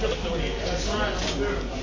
That's right.